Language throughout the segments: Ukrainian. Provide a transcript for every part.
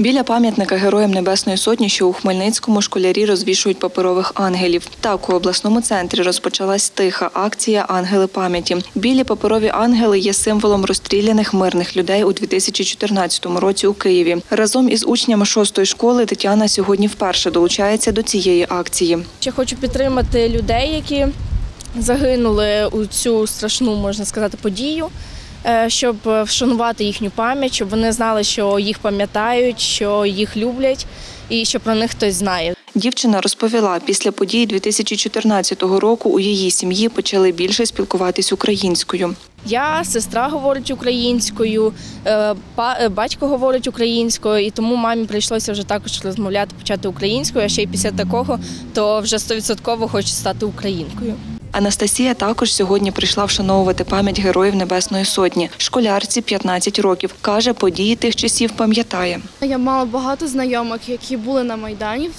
Біля пам'ятника Героям Небесної Сотні, що у Хмельницькому, школярі розвішують паперових ангелів. Так, у обласному центрі розпочалась тиха акція «Ангели пам'яті». Білі паперові ангели є символом розстріляних мирних людей у 2014 році у Києві. Разом із учнями 6-ї школи Тетяна сьогодні вперше долучається до цієї акції. Я хочу підтримати людей, які загинули у цю страшну, можна сказати, подію, щоб вшанувати їхню пам'ять, щоб вони знали, що їх пам'ятають, що їх люблять і що про них хтось знає. Дівчина розповіла, після подій 2014 року у її сім'ї почали більше спілкуватись українською. Я, сестра говорить українською, батько говорить українською, і тому мамі прийшлося вже також розмовляти, почати українською, а ще й після такого, то вже 100% хочу стати українкою. Анастасія також сьогодні прийшла вшановувати пам'ять Героїв Небесної Сотні. Школярці 15 років. Каже, події тих часів пам'ятає. Я мала багато знайомих, які були на Майдані,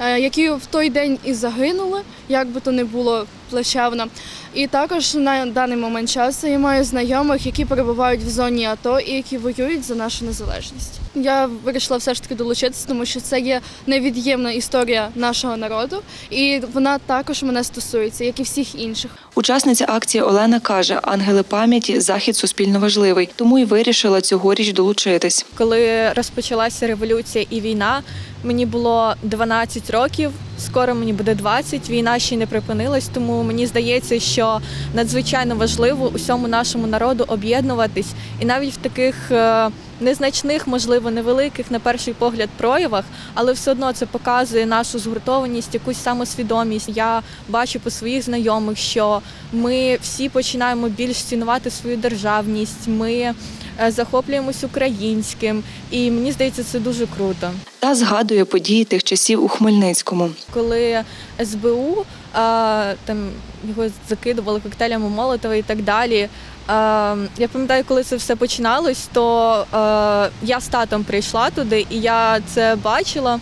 які в той день і загинули, як би то не було плачевно. І також на даний момент часу я маю знайомих, які перебувають в зоні АТО і які воюють за нашу незалежність. Я вирішила все ж таки долучитися, тому що це є невід'ємна історія нашого народу, і вона також мене стосується, як і всіх інших. Учасниця акції Олена каже, «Ангели пам'яті» – захід суспільно важливий, тому і вирішила цьогоріч долучитись. Коли розпочалася революція і війна, мені було 12 років, скоро мені буде 20, війна ще не припинилась, тому мені здається, що надзвичайно важливо усьому нашому народу об'єднуватись. І навіть в таких незначних, можливо, невеликих, на перший погляд, проявах, але все одно це показує нашу згуртованість, якусь самосвідомість. Я бачу по своїх знайомих, що ми всі починаємо більш цінувати свою державність, ми захоплюємось українським, і мені здається, це дуже круто. Та згадує події тих часів у Хмельницькому. Коли СБУ там його закидували коктейлями Молотова і так далі. Я пам'ятаю, коли це все починалось, то я з татом прийшла туди, і я це бачила.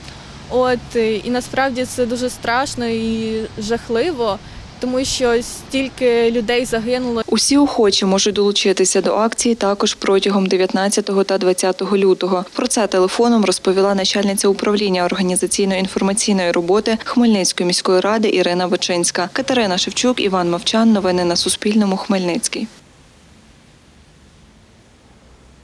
І насправді це дуже страшно і жахливо, тому що стільки людей загинуло. Усі охочі можуть долучитися до акції також протягом 19 та 20 лютого. Про це телефоном розповіла начальниця управління організаційно-інформаційної роботи Хмельницької міської ради Ірина Бачинська. Катерина Шевчук, Іван Мовчан. Новини на Суспільному. Хмельницький.